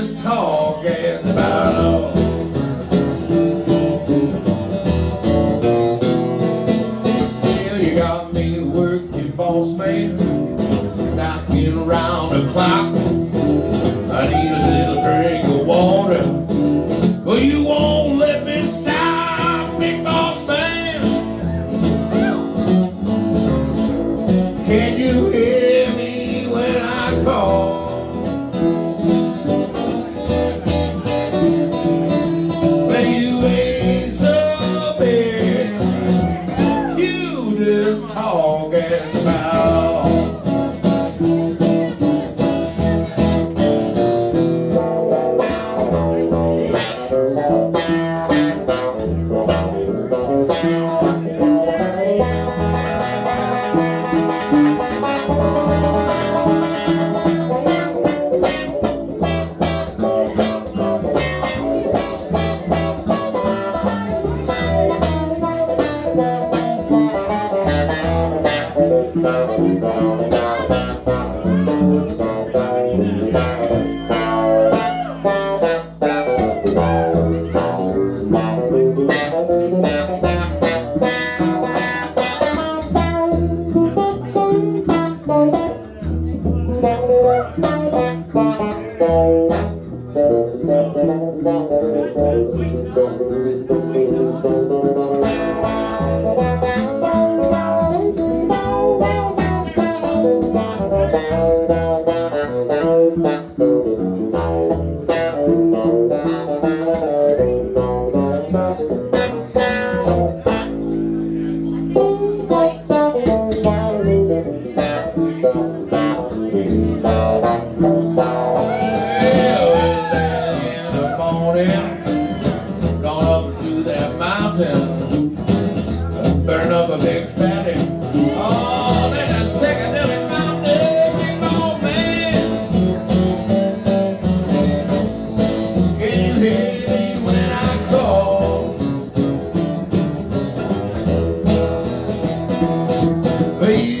this talk is about all. Well, you got me working, boss man, knocking around the clock. I need a little drink of water, but you won't let me stop, big boss man. Can you hear me when I call?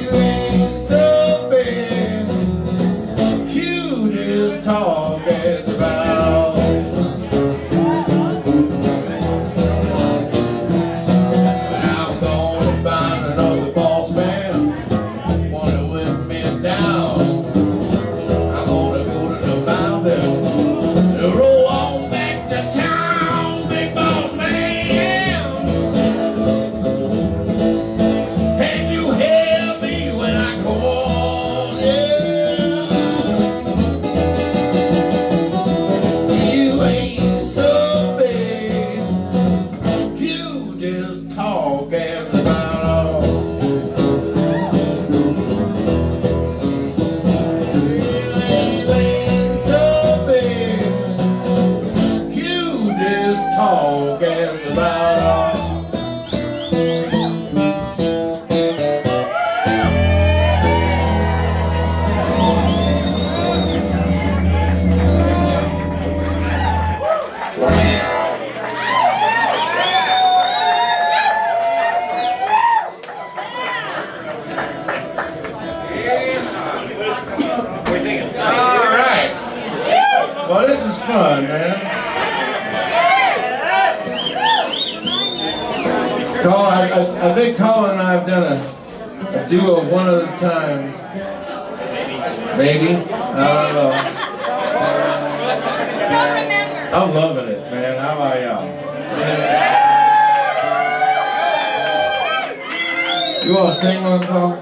This talk is about I think Colin and I have done a duo one other time. Maybe? I don't know. I'm loving it, man. How about y'all? Yeah. You want to sing one, Colin?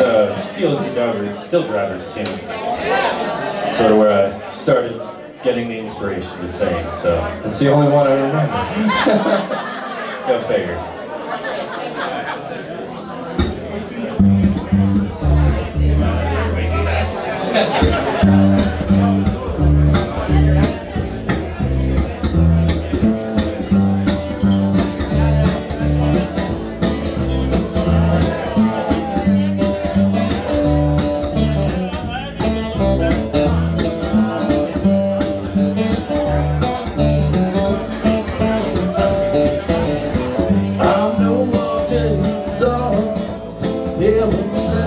It's Steel Drivers tune. Sort of where I started getting the inspiration to sing, so it's the only one I remember. Go figure. It's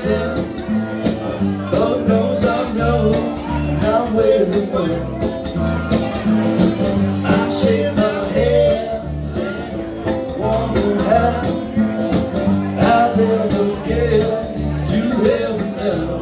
myself. Lord knows I know I'm way the world. I shave my head and wonder how I'll ever get to heaven now.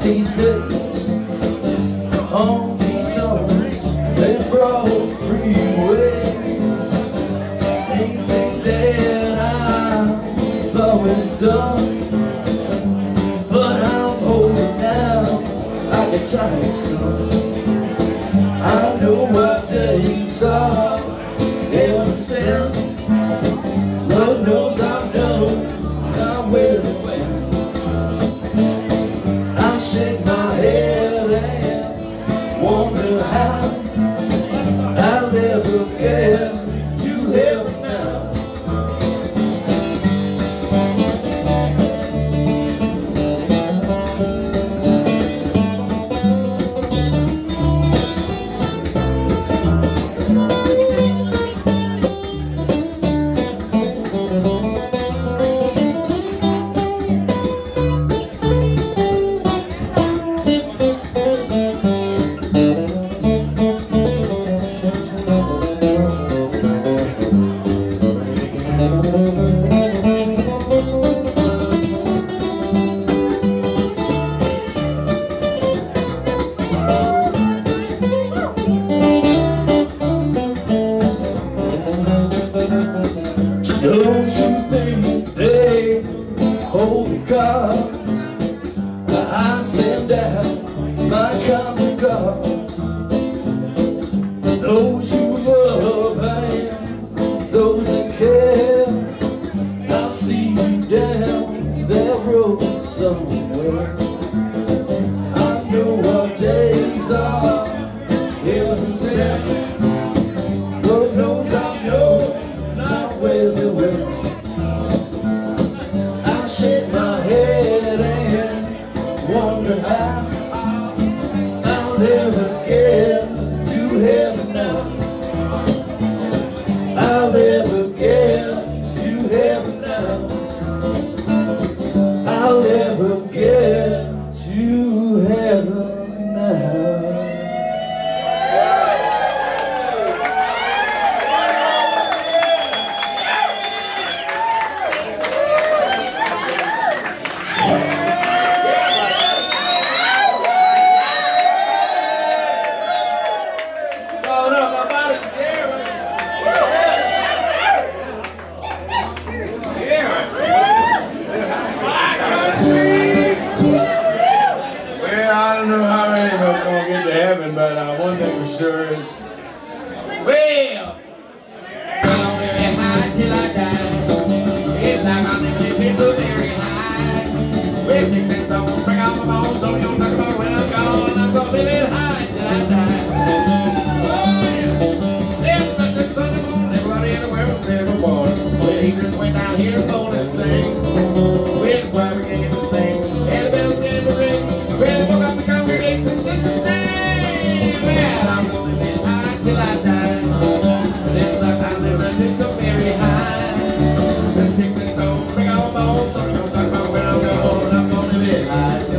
These days, honky tonks, they brought freeways. Same thing that I've always done, but I'm holding down like a tired sun. I know what days are ever since. Lord knows I've known I'm with the wind. Wonder how I'll ever get to heaven now. Those who think they hold the cards, I send out my common cards. Those who love and those that care, I'll see you down that road somewhere. I know what days are heaven sent. Lord knows I know I'm with the world. I shake my head and wonder how I'll ever get to heaven now. I'll ever get to heaven now. I'll ever get to heaven now. But one thing for sure is, well, I'm very high till I die. It's like I'm living so very high. Wasting things I won't bring out my bones. Don't you knock on when I'm gone. I'm gonna live it high till I die. Oh yeah, there's nothing on the moon. Everybody in the world was ever born. Well, he just went down here to phone and sing. With why we can't get to sing. And the bells did the ring. The red woke up the congregation. I'm gonna live high till I die. But it's like I live a little very high. The sticks and stones bring out my bones. So I'm gonna talk about where I'm going. I'm gonna live high.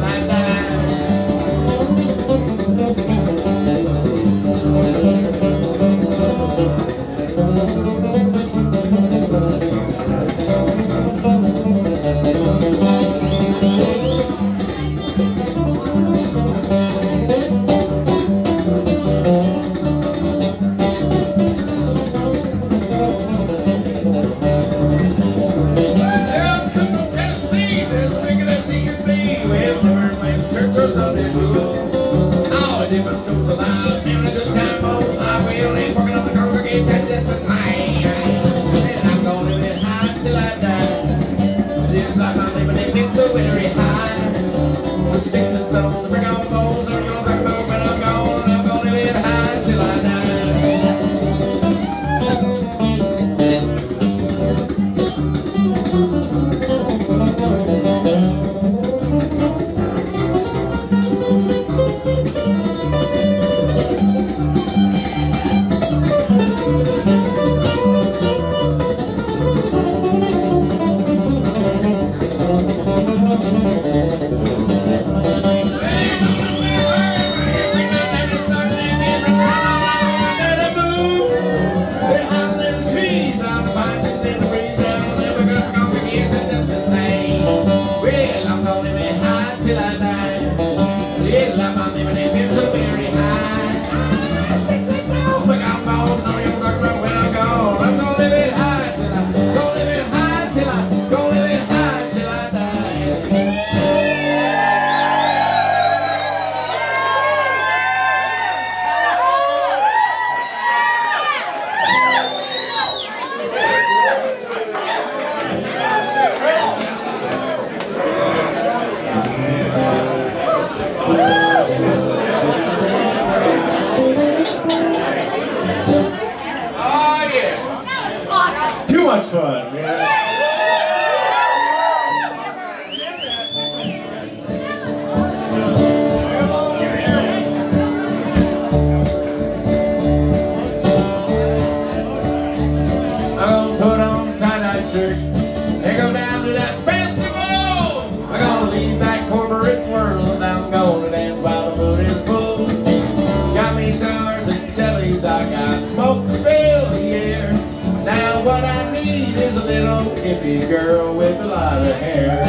hippie girl with a lot of hair.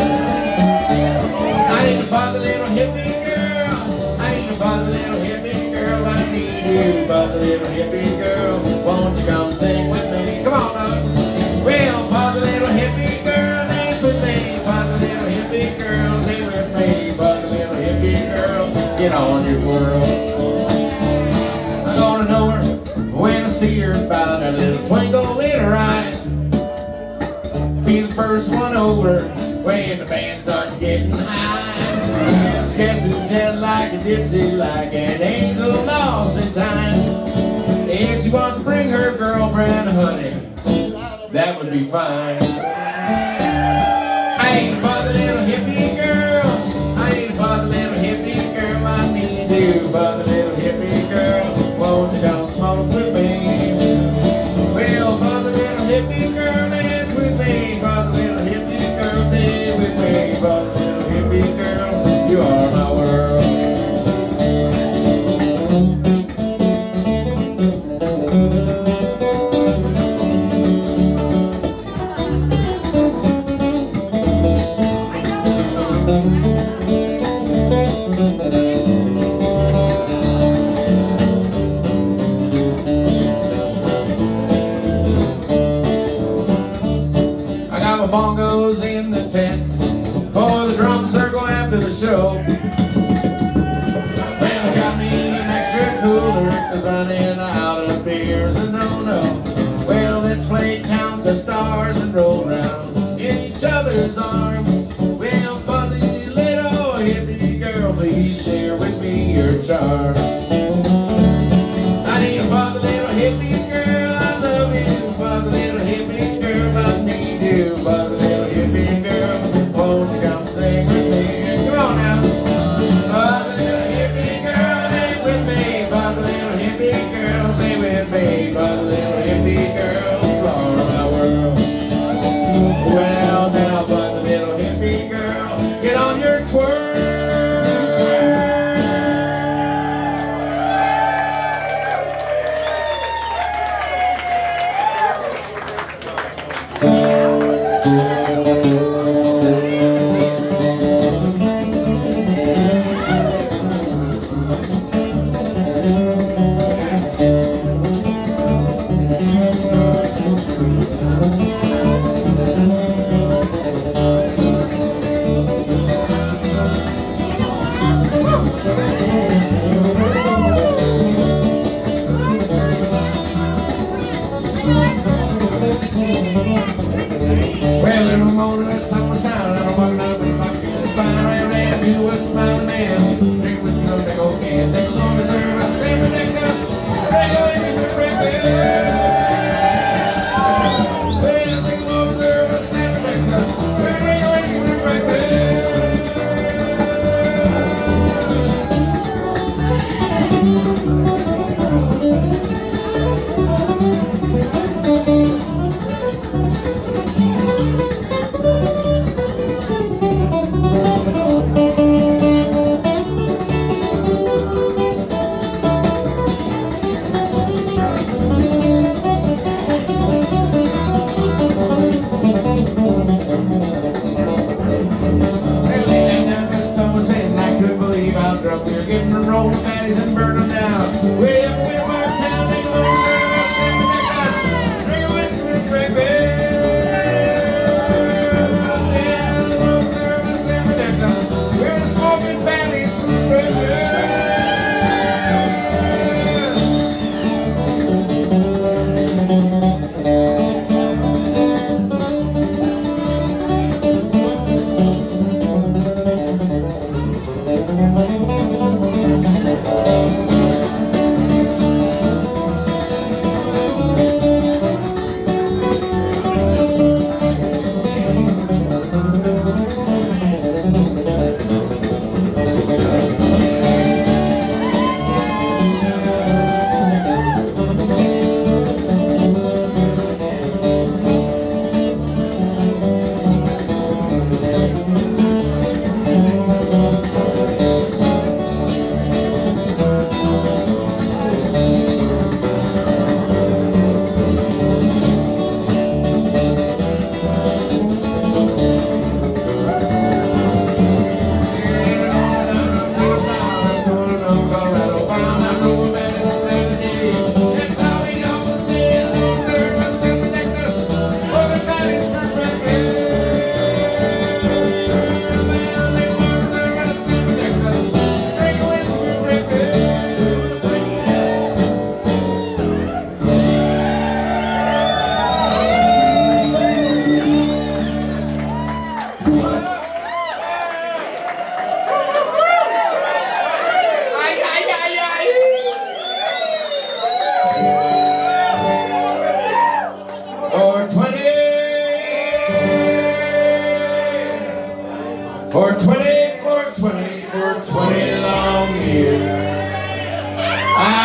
I need to buzz a little hippie girl. I need to buzz a little hippie girl. I need you to buzz a little hippie girl. Won't you come sing with me? Come on up. Well, buzz a little hippie girl, dance with me. Buzz a little hippie girl, sing with me. Buzz a little hippie girl, get on your world. I'm gonna know her when I see her, about a little twinkle in her eye. Be the first one over when the band starts getting high. She dresses and tells like a gypsy, like an angel lost in time. If she wants to bring her girlfriend, honey, that would be fine. I ain't a buzz a little hippie girl. I ain't a buzz a little hippie girl. I need you, buzz a little hippie girl. Won't you come smoke with me? Well, buzz a little hippie girl, dance with me. Buzz a little hippie girl, stay with me. Buzz a little hippie girl, you are my world. Bongos in the tent for the drum circle after the show. Well, I got me an extra cooler, cause running out of beers and no-no. Well, let's play Count the Stars and roll round in each other's arms. Well, fuzzy little hippie girl, please share with me your charm. I need a fuzzy little hippie girl, I love you, fuzzy little hippie girl, I need you, fuzzy.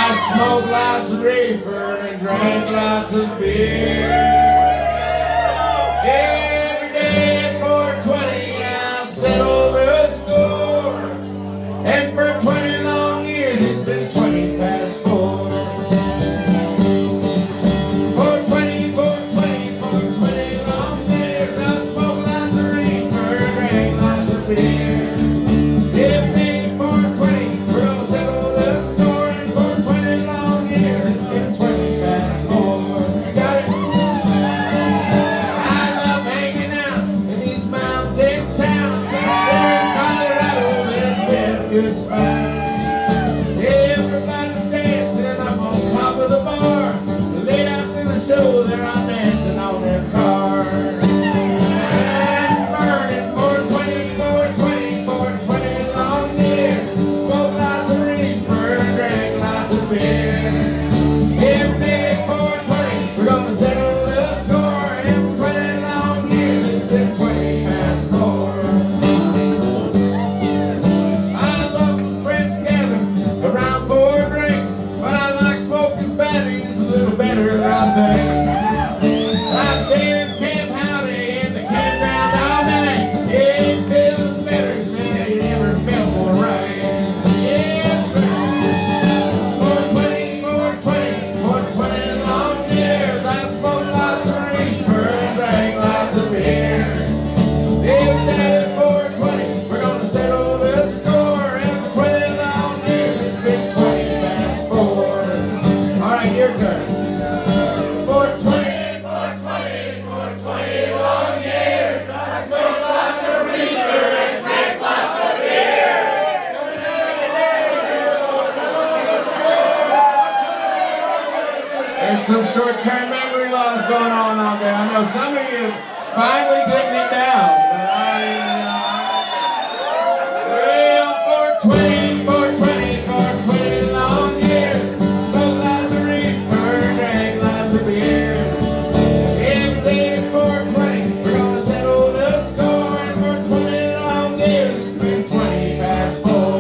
I smoked lots of reefer and drank lots of beer. Every day at 420 I settled the score, and for 20 long years it's been 20 past 4. 420, 420, 420 long years I smoked lots of reefer and drank lots of beer. Everybody's dancing up on top of the bar. Late after the show, they're out dancing on their car. And burning 420, 420, 420 long years. Smoke lots of reefer and drank lots of beer. Every day 420, we're gonna settle the score. And for 20 long years, it's been 20 past 4. I've been in Camp Howdy in the campground all night. Yeah, it feels better, man, it never felt more right. Yes, sir. 420, 420, 420 long years. I smoked lots of reefer and drank lots of beer. Every day at 420, we're gonna settle the score. And for 20 long years, it's been 20 past 4. Alright, your turn. 420, 420, 420 long years. I smoked lots of reefer and drank lots of beer. There's some short-term memory loss going on out there. I know some of you finally getting it down, but well, 420. Past 4.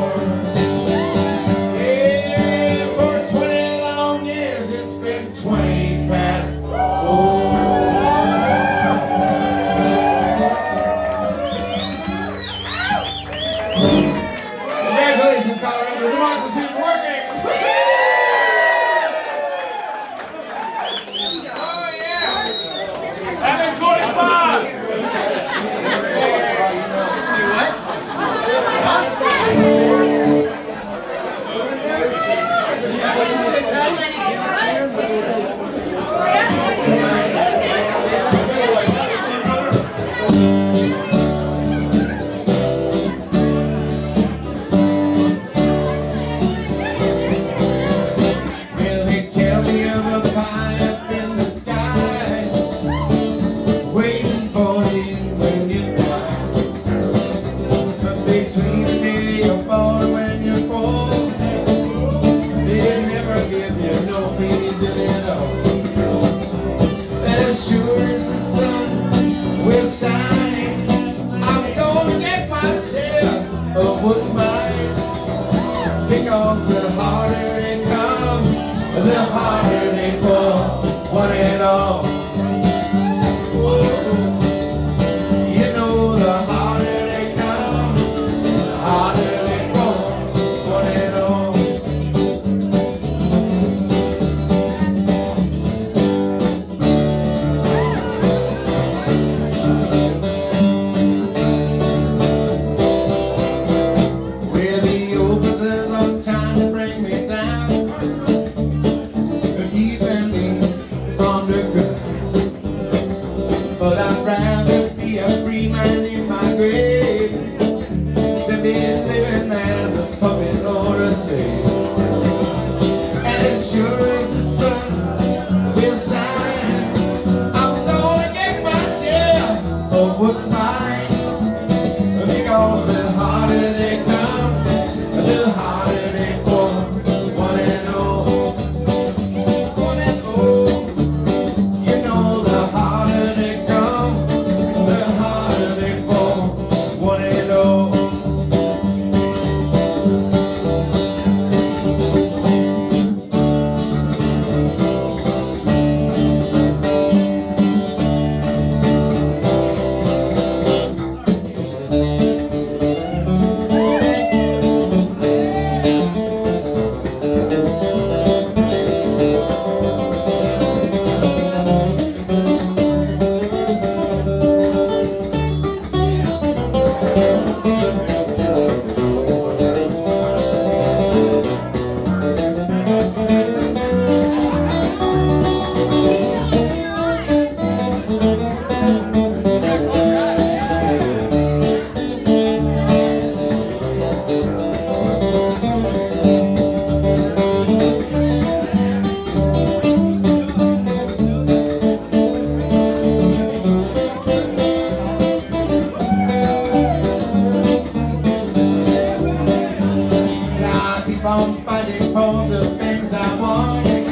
I'm fighting for the things I want, because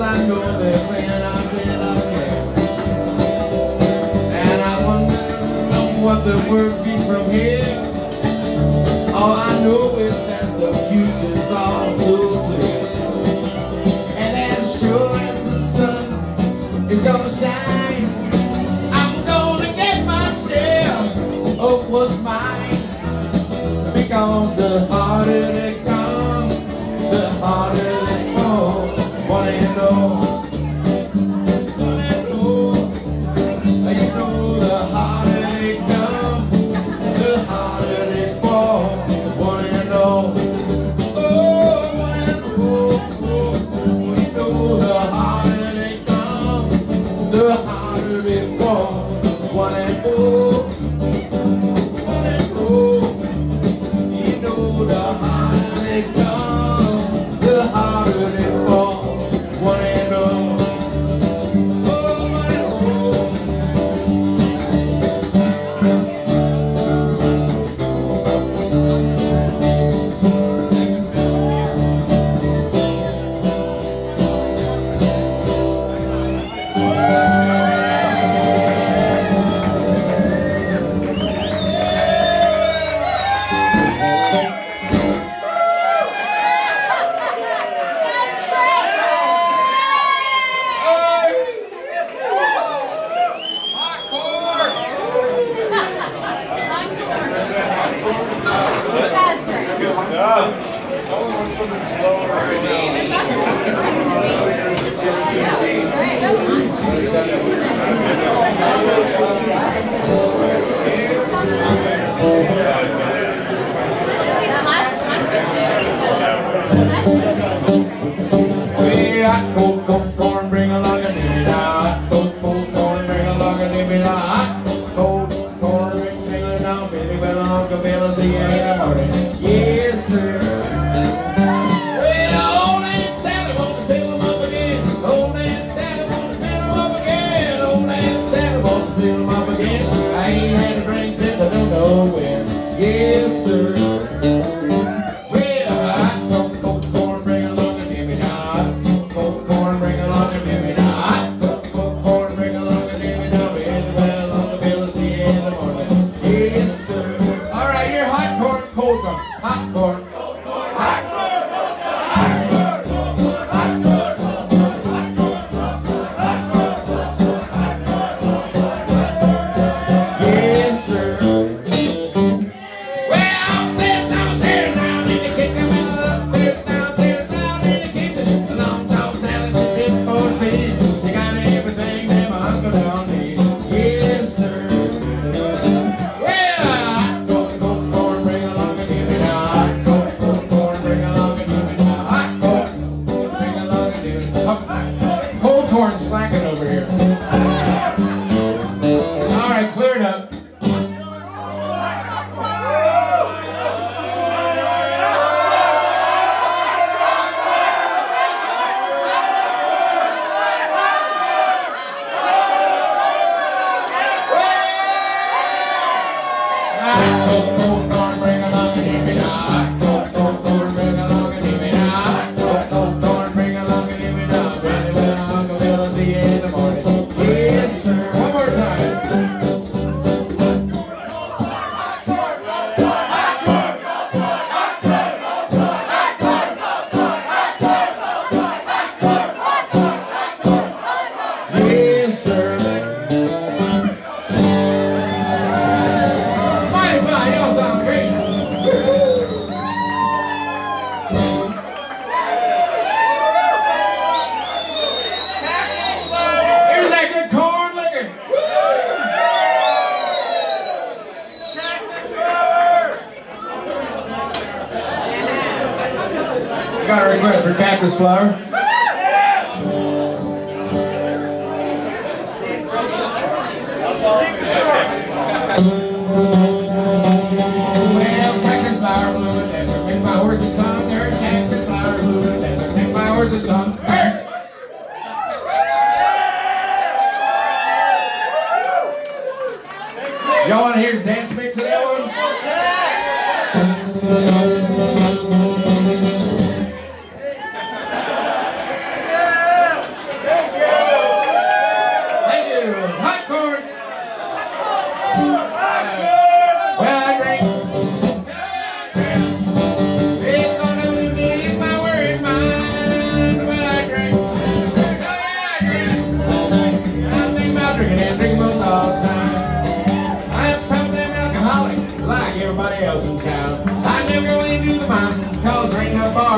I know that when I've been up there, and I wonder what the world be from here. All I know is that the future's all so clear, and as sure as the sun is gonna shine, I'm gonna get myself of what's mine. Because the harder they come, the harder they fall. What do you know? What do you know? You know the harder they come, the harder they fall. What do you know? Oh, what do you know? You know the harder they come, the harder they fall. What do you know? Hot cold cold corn, bring along a nibby now. Hot cold cold corn, bring along a nibby now. Hot cold corn, bring along now. Baby, we're on the bill, I'll see you in the morning. Yes, sir. Well, old Aunt Sally wants to fill 'em up again. Old Aunt Sally wants to fill 'em up again. Old Aunt Sally wants to fill 'em up again. I ain't had a drink since I don't know when. Yes, sir. Hot corn, hot corn, hot corn, hot corn, hot corn, hot corn, hot corn. Yes, sir. Well, there's down in the kitchen, there's down in the kitchen. The long tall Sally's a bit for speed. She got everything that my uncle don't need. Yes, sir. Slacking over here. All right, clear it up. Got a request for cactus flower. Well, cactus flower blue and desert makes my horse's tongue hurt. Cactus flower blue and desert makes my horse's tongue hurt. Y'all want to hear the dance mix of that one?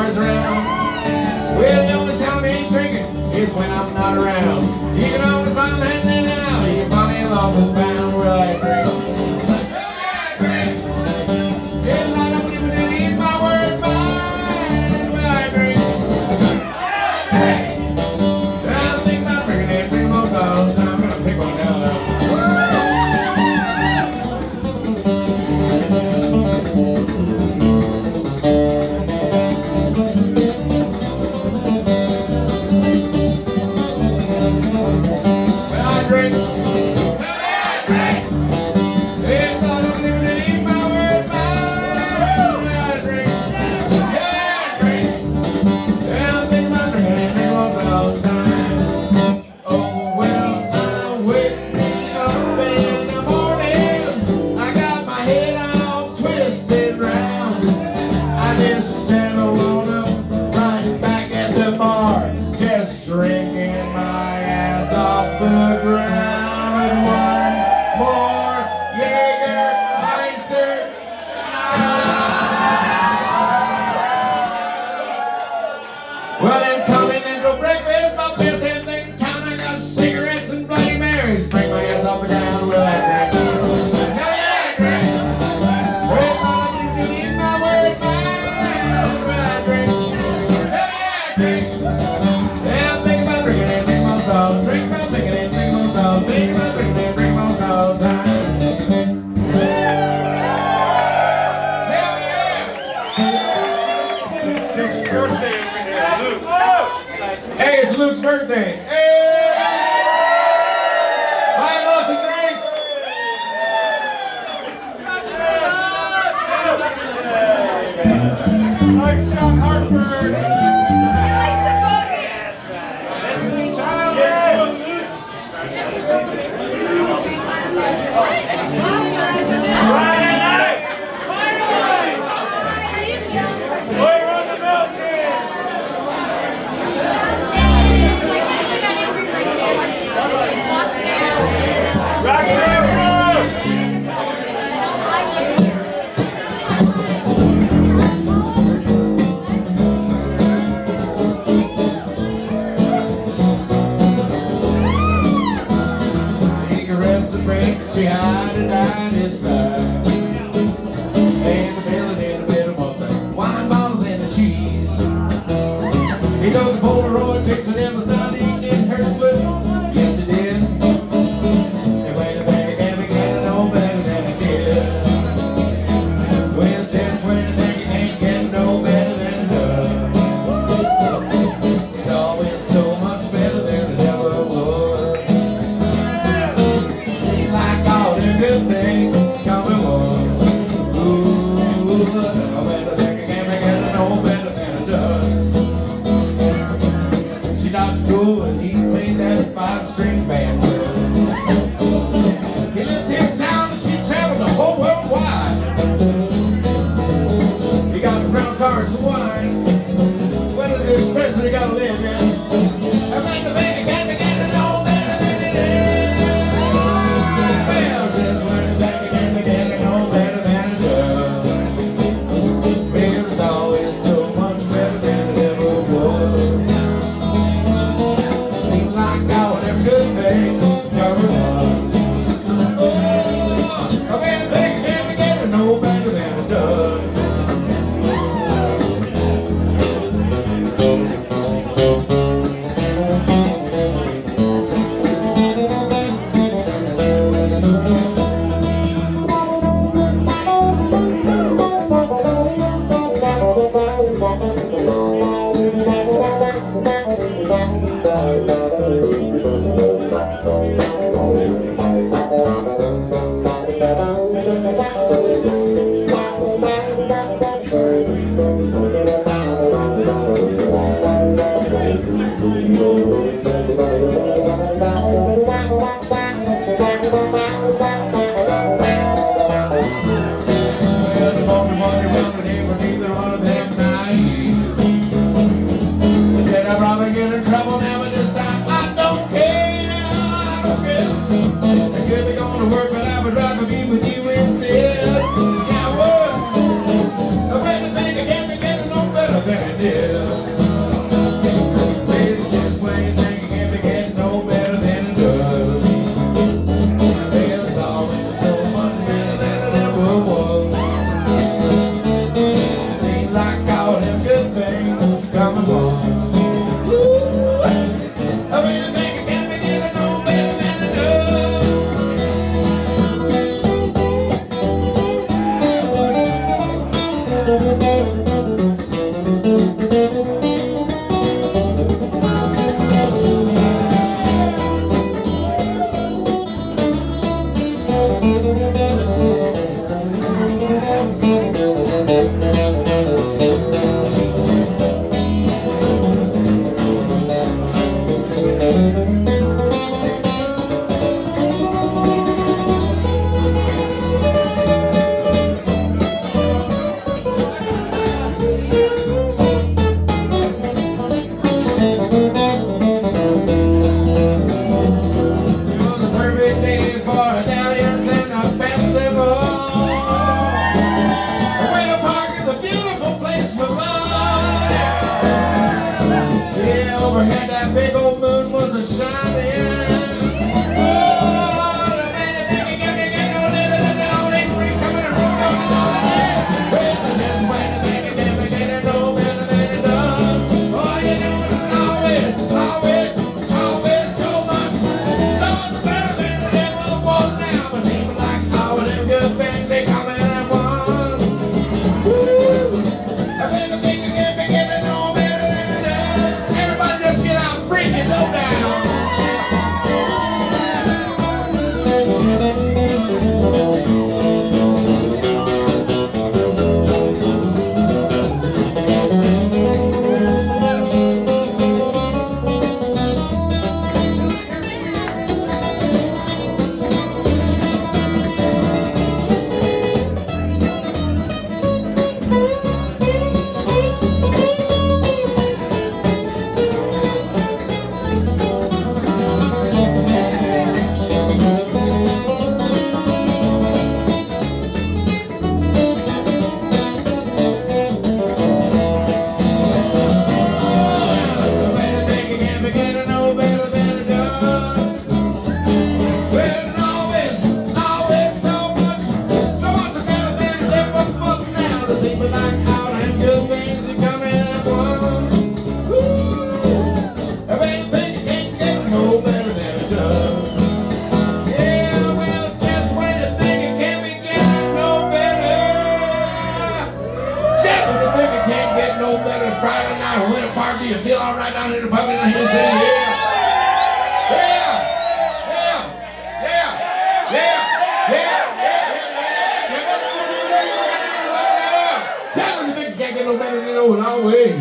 cars around. Well, the only time he ain't drinking is when I'm not around. You can always find me hanging out. You can find me lost and found where I drink. I Overhead, that big old moon was a shining. Friday night, we're in a party. You feel all right down here in the pub? Down here, sitting here. Yeah. Tell them you think you can't get no better than old always.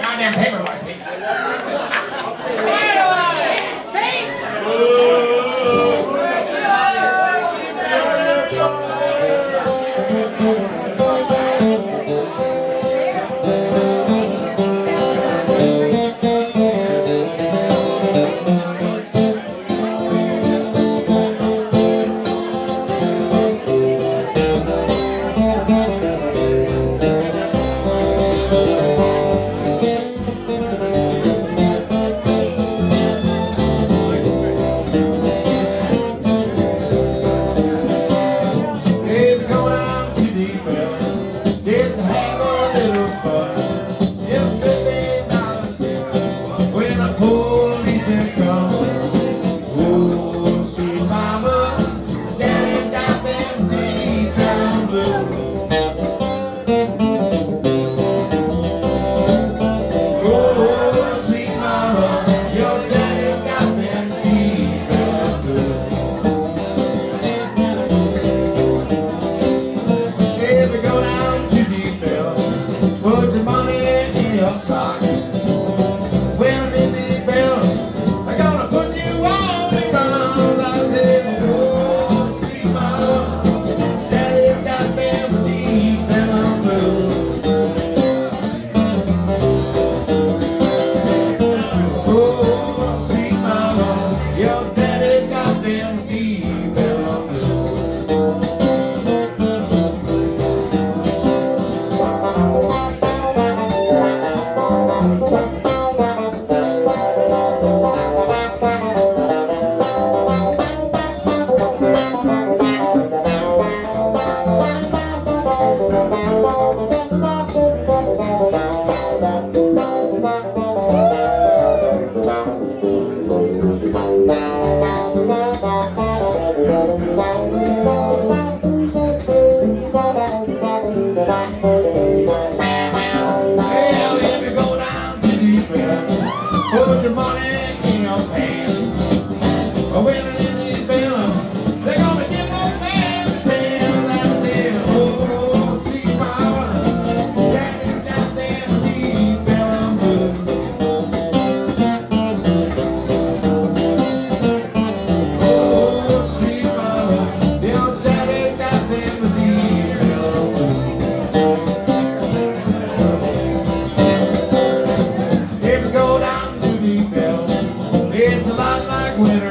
Goddamn paper like me. Put your money in your pants. When an Indian bell, they're gonna give that man a chance. I said, oh, see my water, that is goddamn deep bellum. Oh, see my water, that is goddamn deep bellum. If we go down to deep bellum, it's a lot like winter.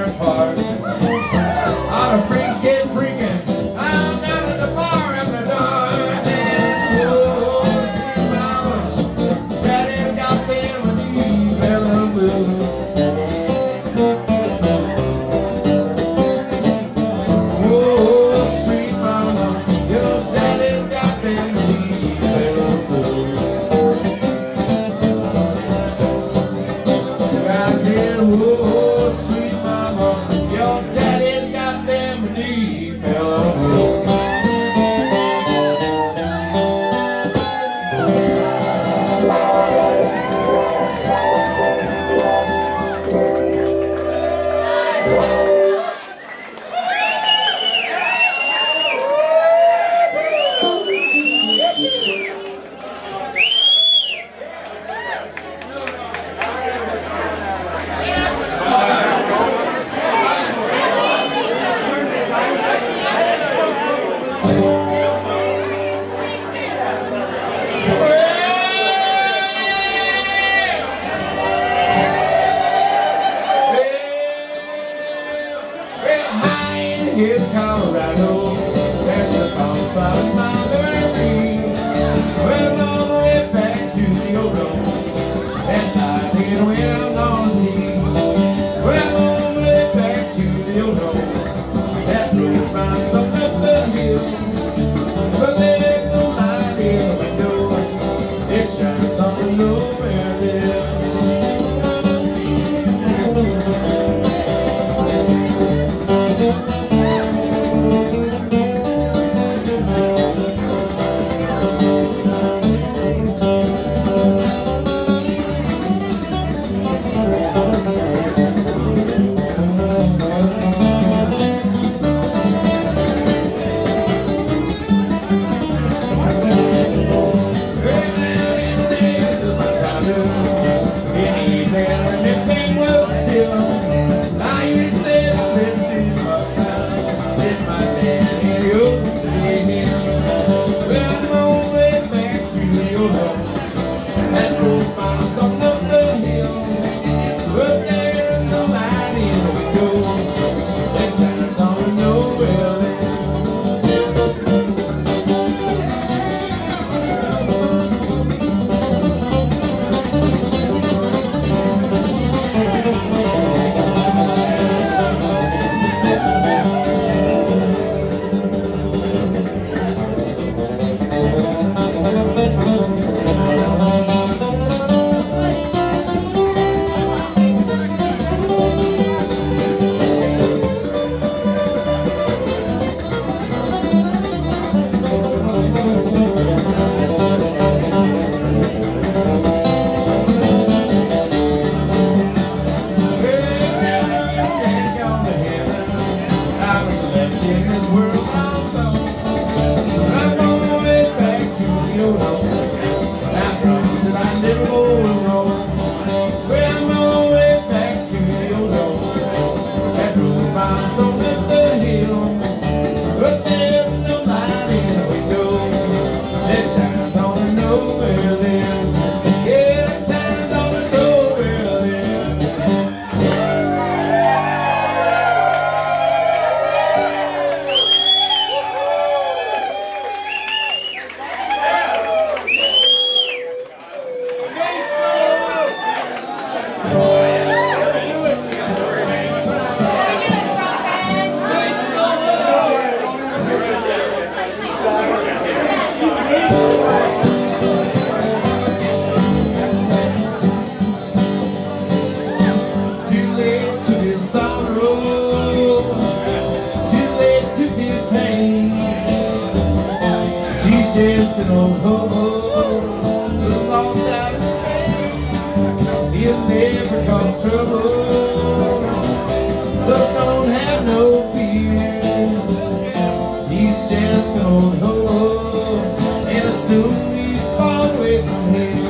Oh, sweet mama, your daddy's got them deep bellum. In Colorado, there's a bomb spot in my memory. Well, all the way back to the old home, and I didn't win a lossy. Well, all the way back to the old home, that road runs up the hill. But there's no light in the window, it shines on nowhere there. can cause trouble, so don't have no fear. He's just gonna hold and assume we fall away from here.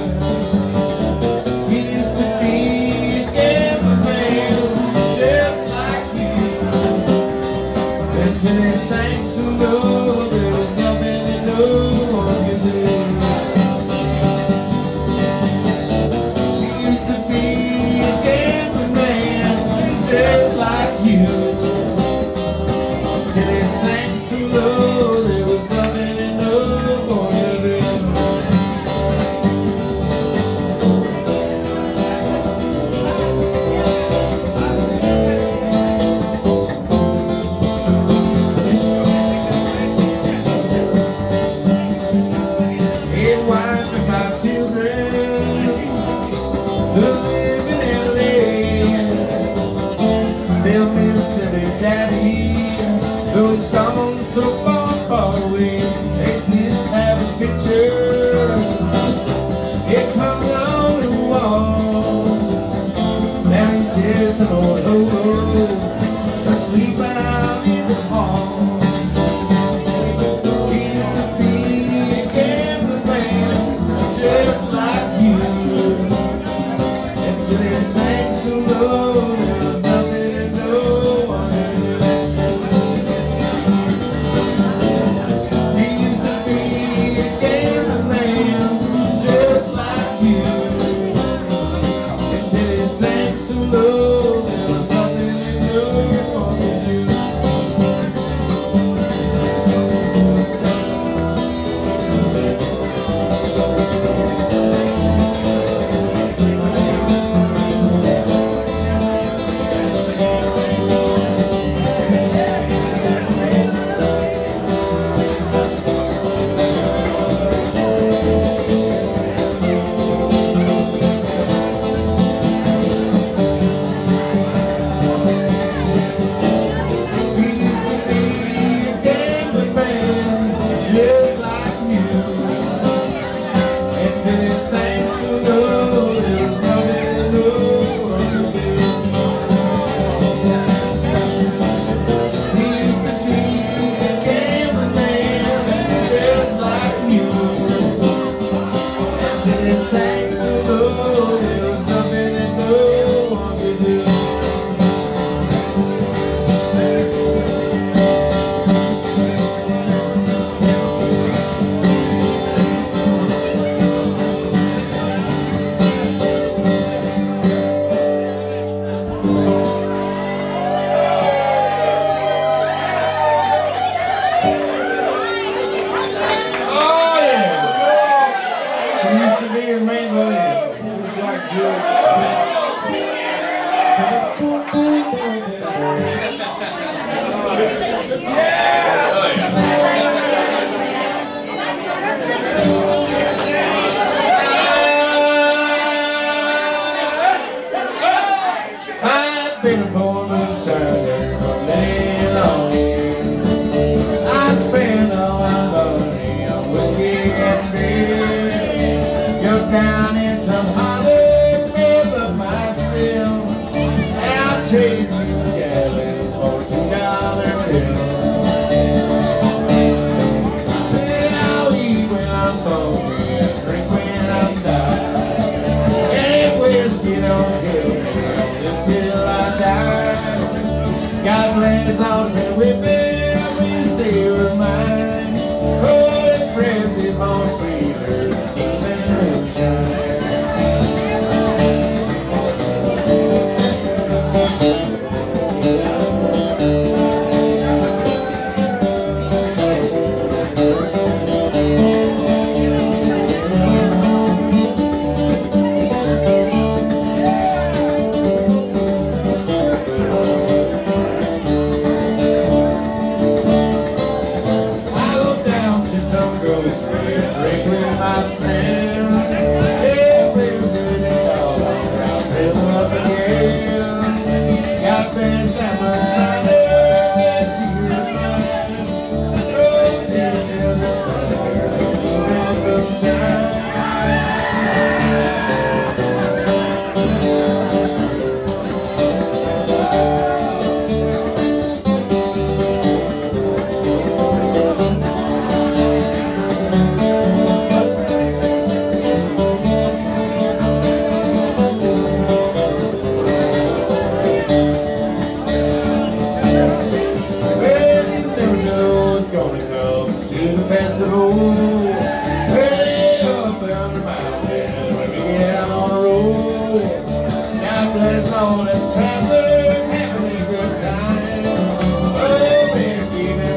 travelers on and travelers having a good time. Oh, we're giving me the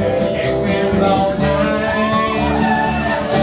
headwinds all time. Oh,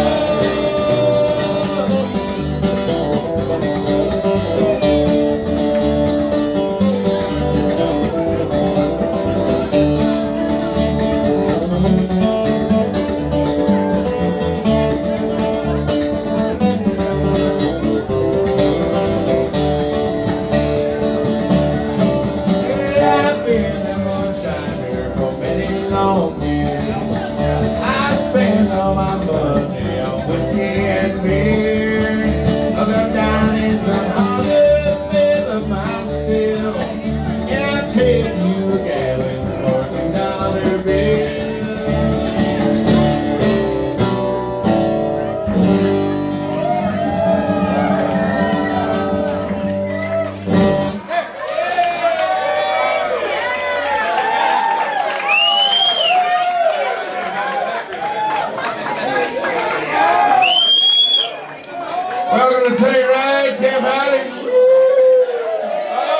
I spend all my money on whiskey and beer. I go down in some hollow middle of my still, and I trade you a gallon for $2 bill. Welcome to Take a Ride, Camp Howdy. Woo! Oh,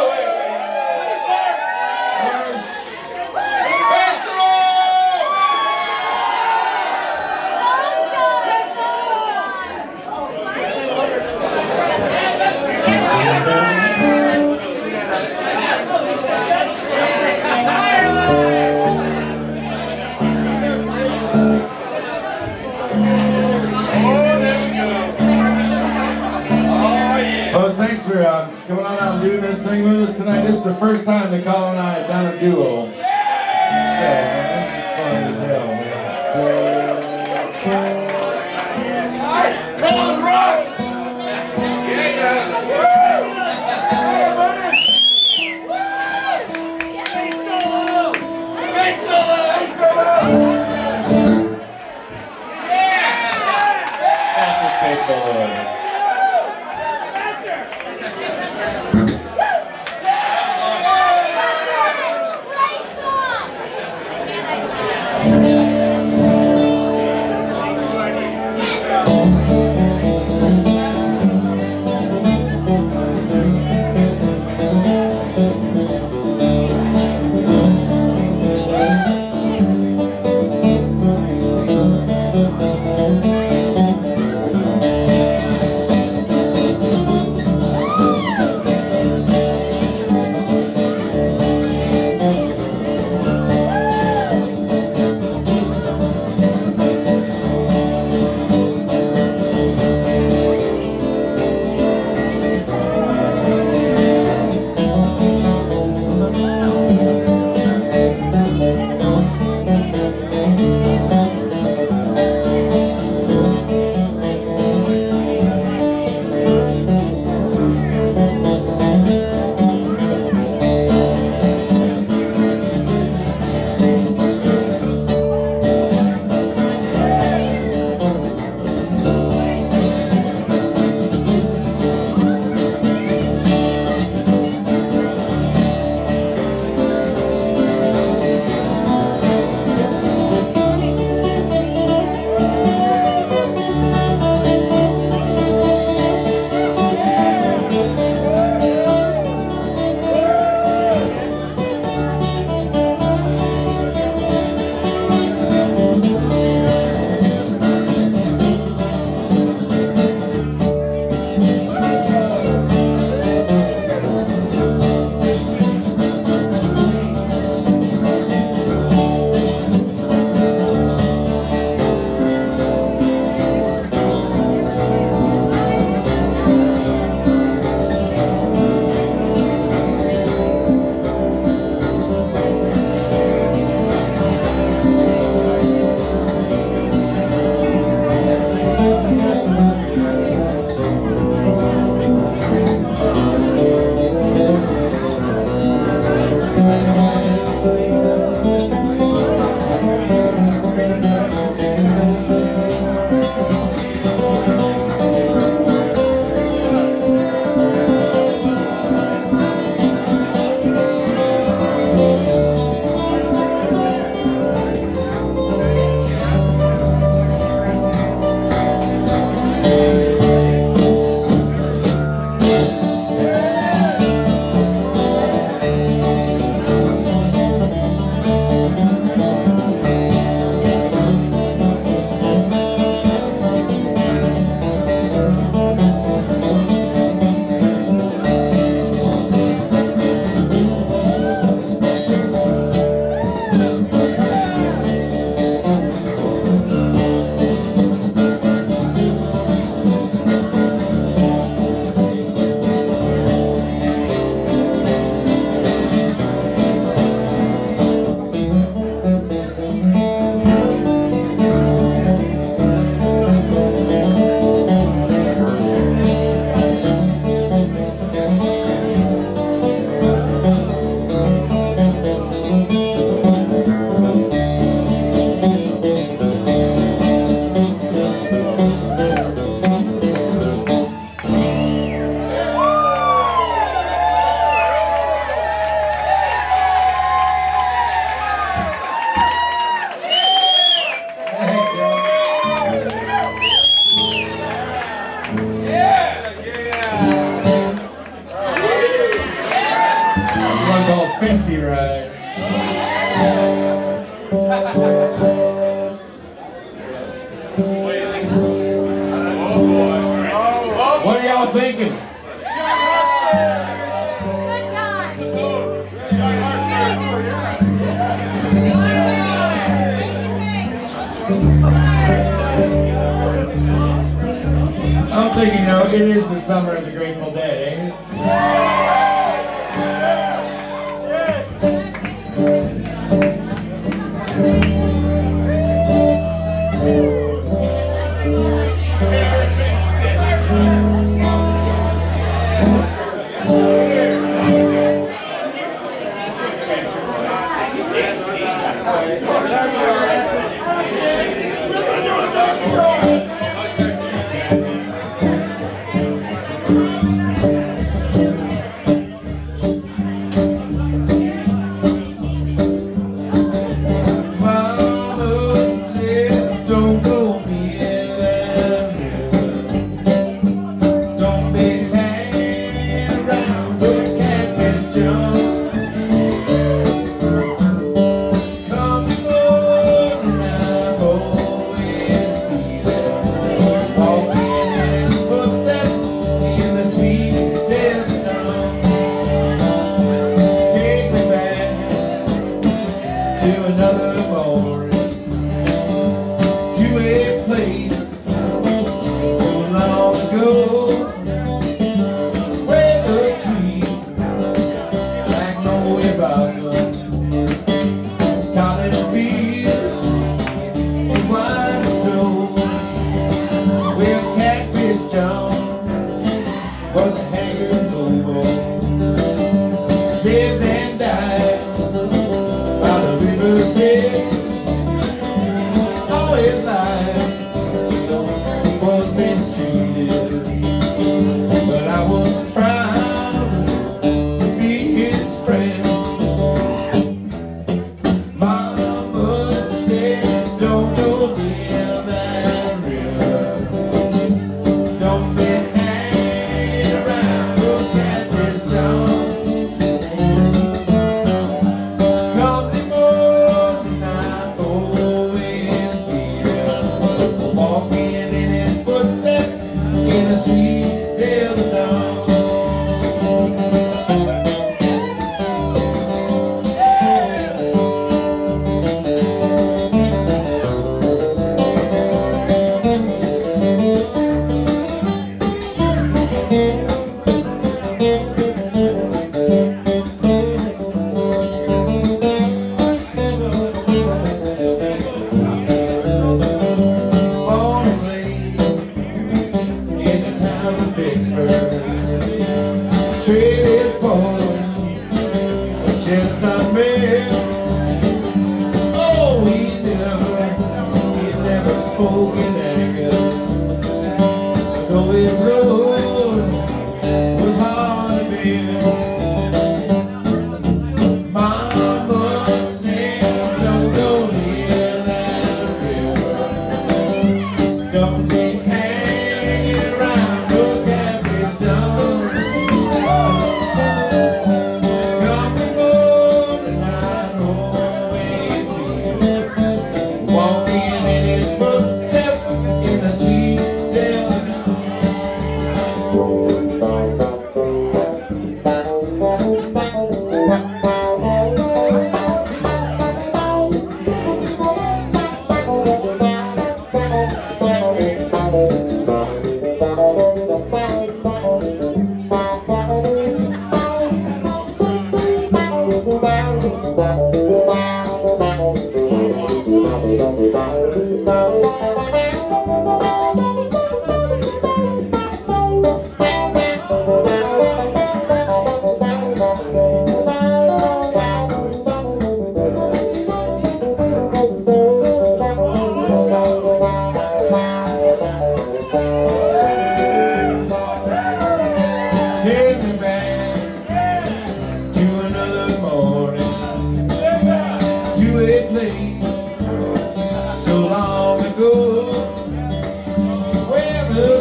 thanks for coming on out and doing this thing with us tonight. This is the first time that Colin and I have done a duo. So, man, this is fun as hell, man. Colin rocks! Yeah! Bass solo! Bass solo! Great song! Again, I see it. one called Festy Ride. What are y'all thinking? Good time. I'm thinking, you know, it is the summer of the Grateful Dead, ain't it?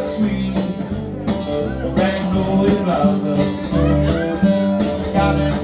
Sweet, magnolia blossom. Got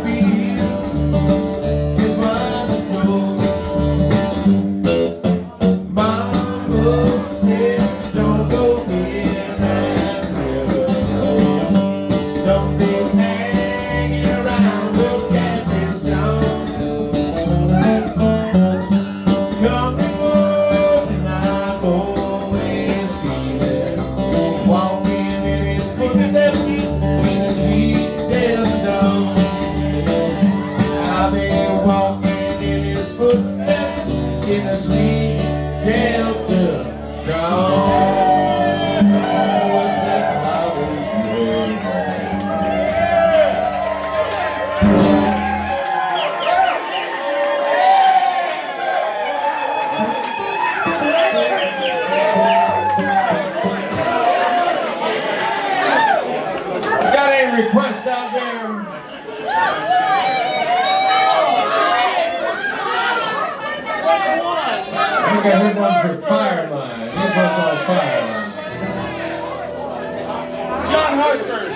think I heard one for Fireline. Here's one called Fireline. John Hartford.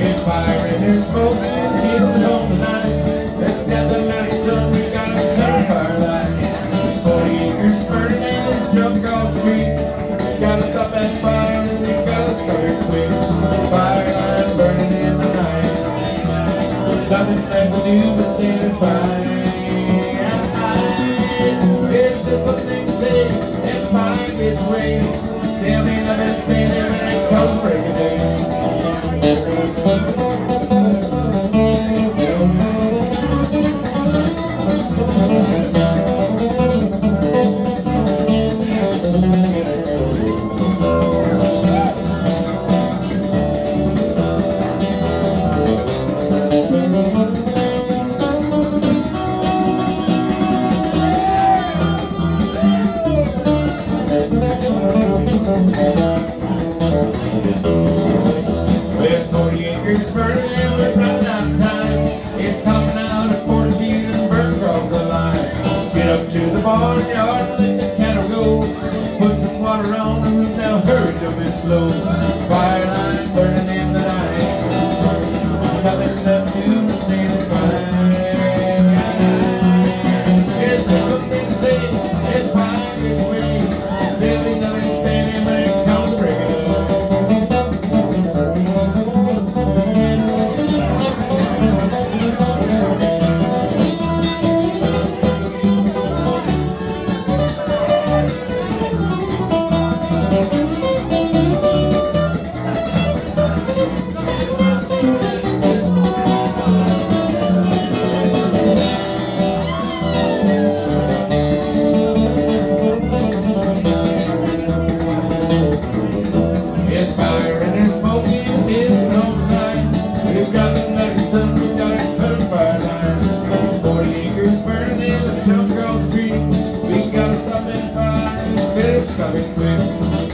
It's fire and it's smoking, it's at home tonight. There's another night, son, we gotta cut our firelight. 40 acres burning and it's drunk all street. We gotta stop that fire and we gotta stop it quick. Fireline burning in the night. Nothing left to do but stand by. It's just something to say and find its way. Damn it, I've been staying there and it comes breaking day. Barnyard, let the cattle go. Put some water on the roof now, hurry, don't be slow. Fireline burning in the night. Nothing left to do but stand by. It's just something to say and find its way. There'll be nothing standing when it comes breaking.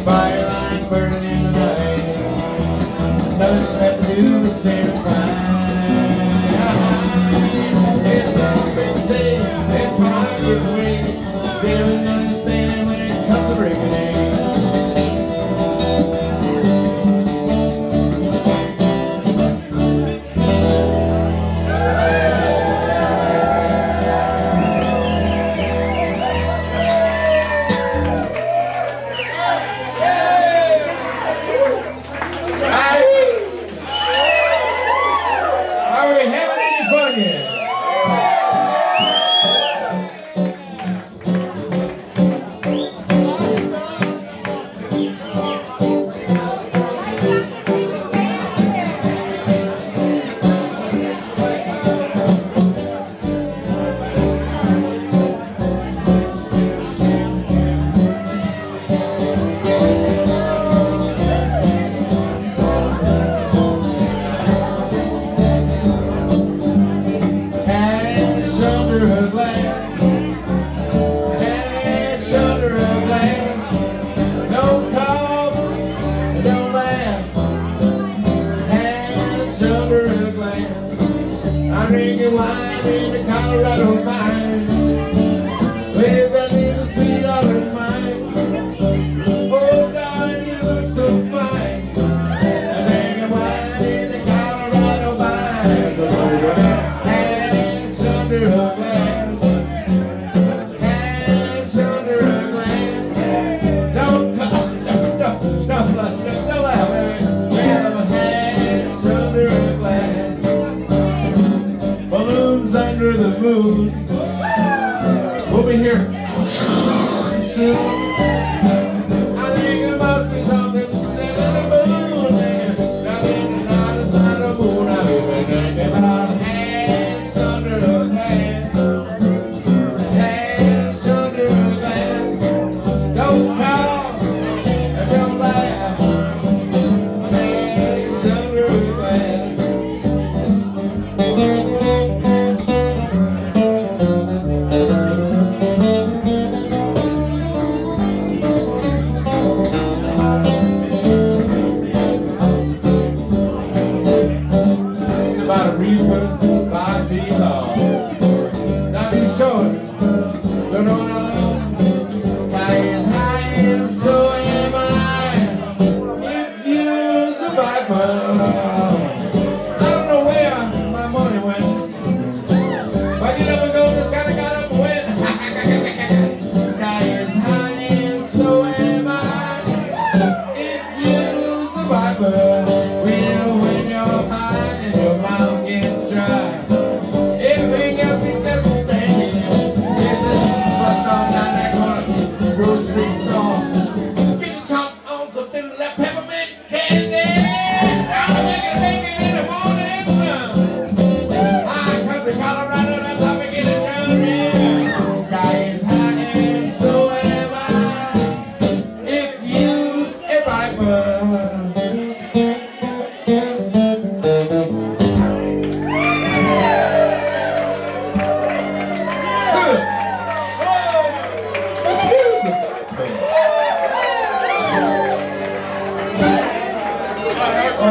Fireline burning in the night. Nothing left to do but stand by. There's something to say that fire gets away. There's nothing standing when it comes to breaking day. Under the moon.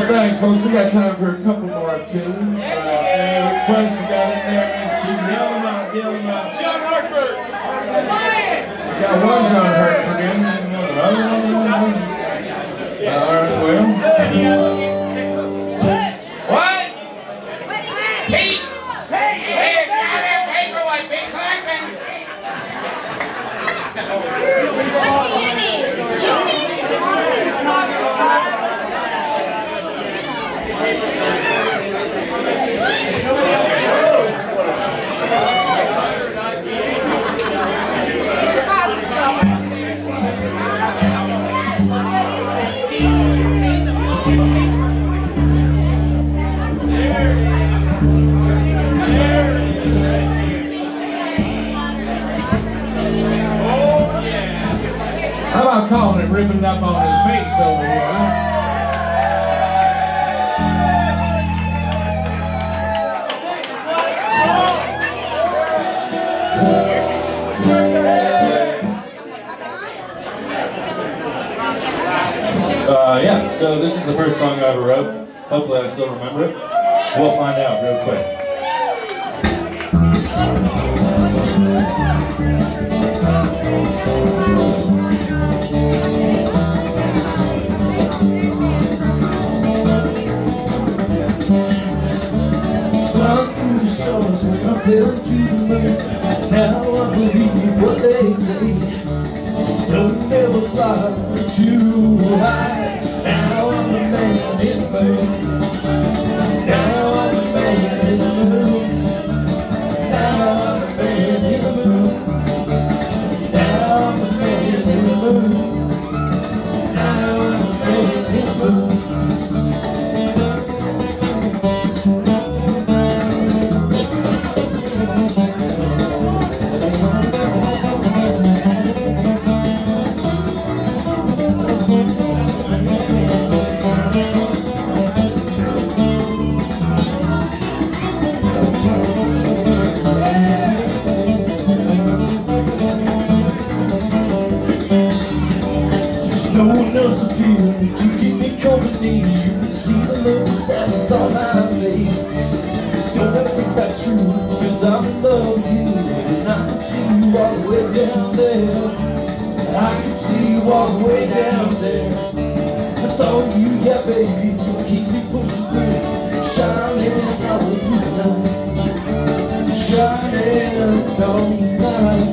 Thanks, folks. We got time for a couple more tunes. Any requests you got in there? Yell them out. John Hartford. We got one John Hartford in. All right, well. What? Pete. Hey, got that paper like Pete Clapton. How about calling and ripping it up on his face over here, huh? So this is the first song I ever wrote. Hopefully I still remember it. We'll find out real quick. Spun through stars when I fell to the moon. Now I believe what they say. Don't ever fly too high. Now I'm the man in the moon. Now I'm the man in the moon. Now I'm the man in the moon. Now I'm the man in the moon. Now I'm the man in the moon. I can see you all the way down there. I thought you, yeah baby, keeps me pushing through. Shining out through the night. Shining up all night.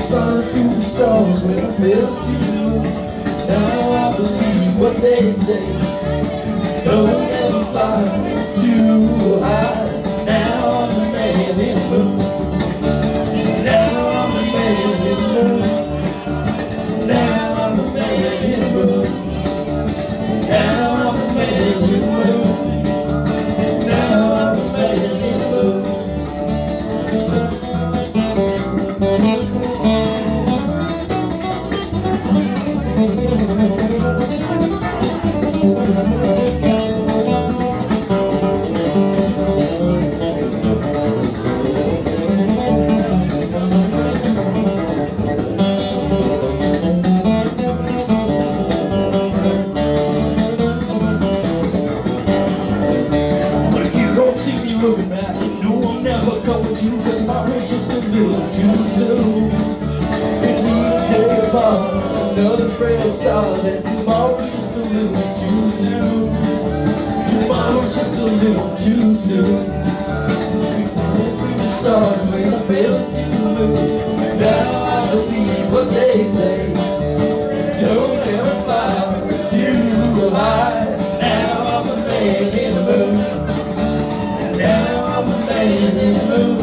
Spun through the stars when I fell to the moon. Now I believe what they say. Don't ever fly too high. Now I'm the man in the moon. That tomorrow's just a little too soon. Tomorrow's just a little too soon. The stars when I failed to move. Now I believe what they say. Don't ever fly too high. Now I'm the man in the moon. Now I'm the man in the moon.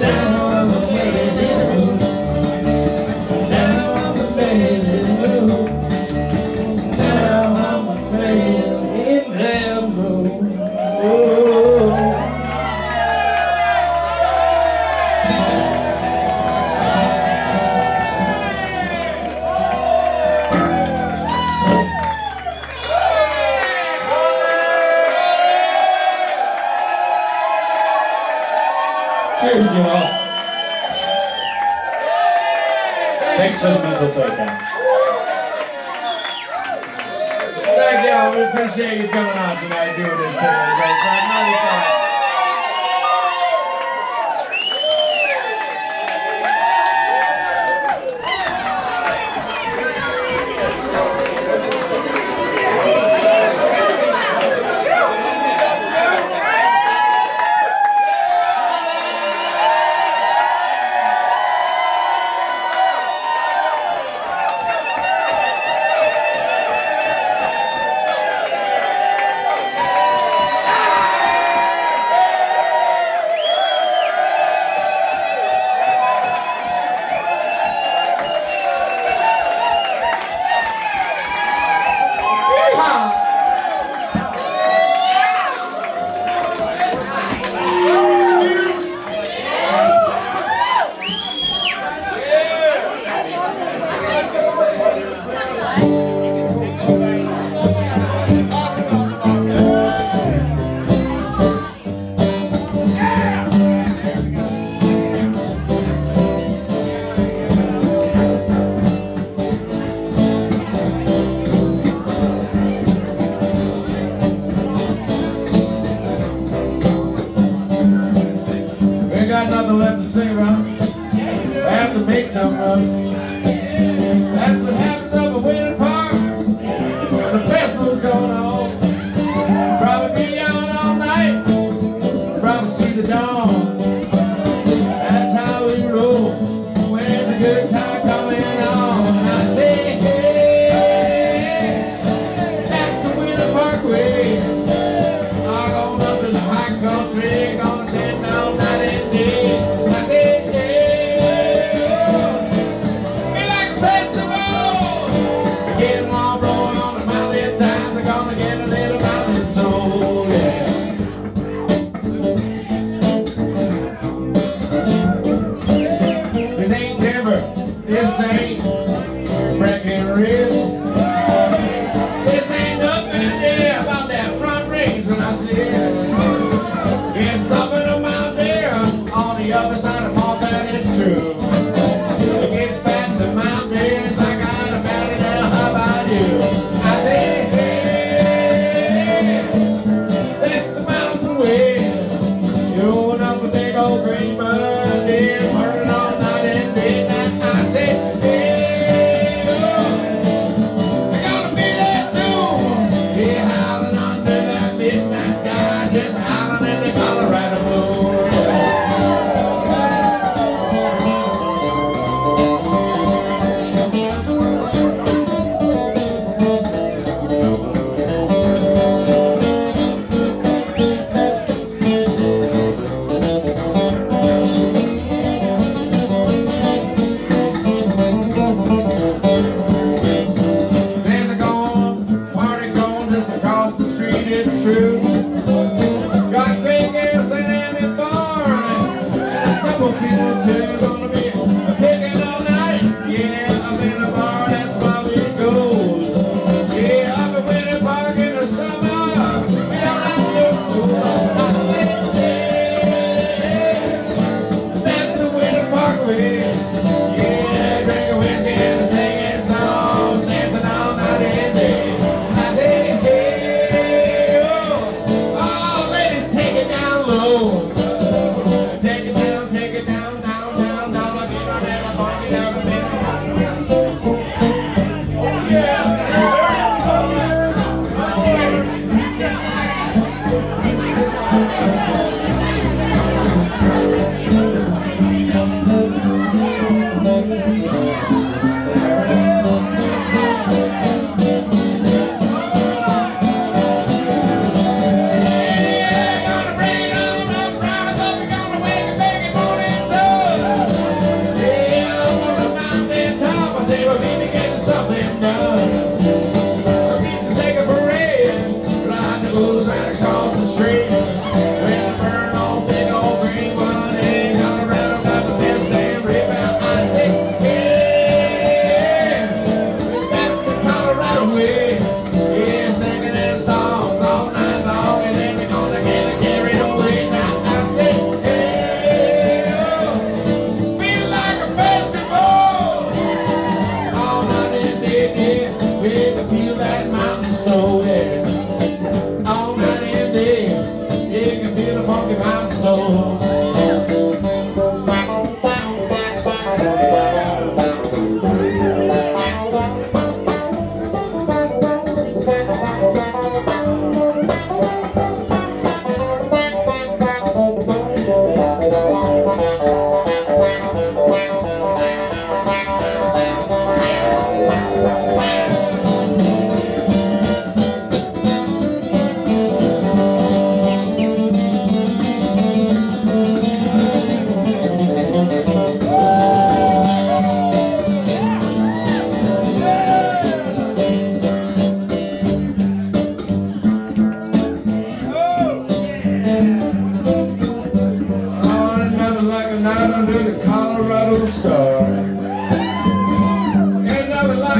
Now I'm the man in the moon. Now Elemental Takedown. Thank y'all. We appreciate you coming out tonight doing this thing. It's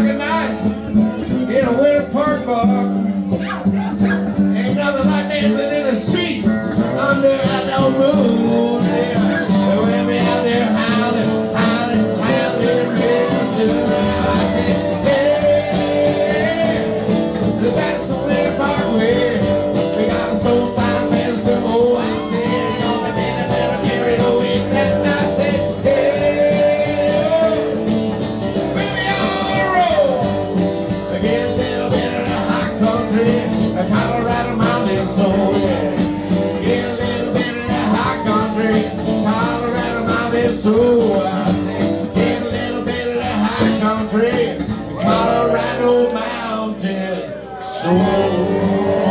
like a knife in a winter park bar. Ain't nothing like dancing in the streets under a no moon. Yeah, women out there howling, howling, howling, rhythm soon. I said, hey, the best of winter park way. We got a soul sign past the old. I said, on the minute that I carried away that night. So yeah, get a little bit of that high country, Colorado mountain soul. I say, get a little bit of that high country, Colorado mountain soul.